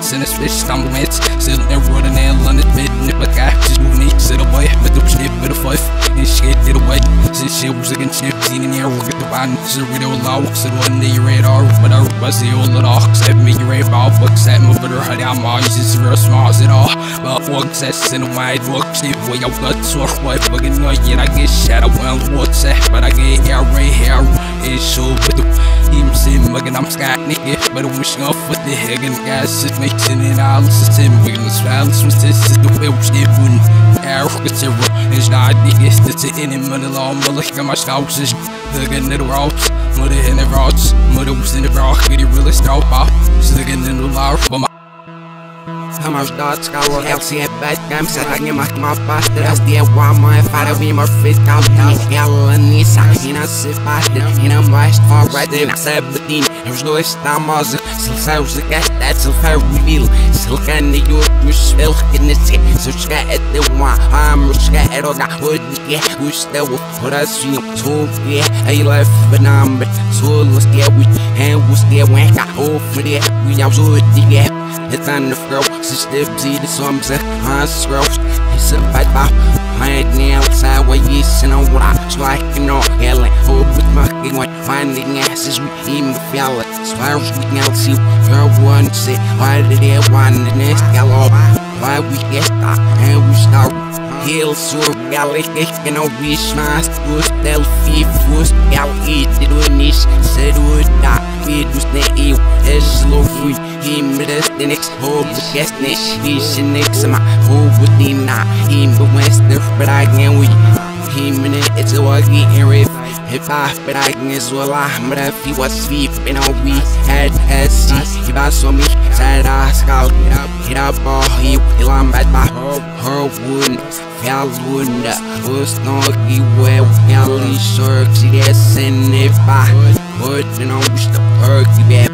It's in this bitch, I'm a witch. Still in road and in London, bitch. Like I just move me, sit away. But the shit, but a fife. And shit, get away. Since shit was against shit, seen in the air, we get the wine. So we do a law, so one day you read all, but I was the old dog. Except me, you read all, but except my brother, honey, I'm all just real small at all. But what's that? In a wide walk, shit, where your blood source, boy, fucking know yet. I get shot, I won't what's that, but I get hair, right hair. It's so with the him sitting mugging, I'm sky nigga. But I'm wishing off with the heck and guys. It's mixing in all the system. We're gonna silence with this is the way we stay wooden. It's a rock, it's not the guest. It's an enemy, the law, but look at my scouts. It's looking at the rocks, mother in the rocks. Mother was in the rock, get it really stout pop. It's looking in the law, but my. I'm a dog, scour, LC, and bad games. I can make my faster as the one. My father be more fit, I'll be a niece. I can't see faster, and I'm last for right in a 17. There's no stammer, still sounds the gas, that's a fair reveal. Still can the youth, still can see. So scat at the one, I'm scared on that wood, yeah, we still put us in. So, yeah, I left the number. So, let's get with, and we still went out over there. We are so deep. It's on the throat, it's tipsy, the sums are on scrolls. It's a bad bop, I ain't the outside where you send on what I like, you know, hell, hope with my king, what finding asses, we even fell it. Spirals, we can't see, girl, one say, why did they want the next yellow? Why we get stuck, and we start. Hill, so galley, can I wish my school's healthy, first galley, they do niche, said would die, we do stay, as low free. Him with us the next hope, the guest next vision next my hope with him not him but when stuff but I can we him in it it's all getting riff if I but I can as well I but if he was sleep and all we had as he was for me said I scout it up all he I'm bad by her wound fell wound was not he well only sharks he has in if I would and I wish the perky bad.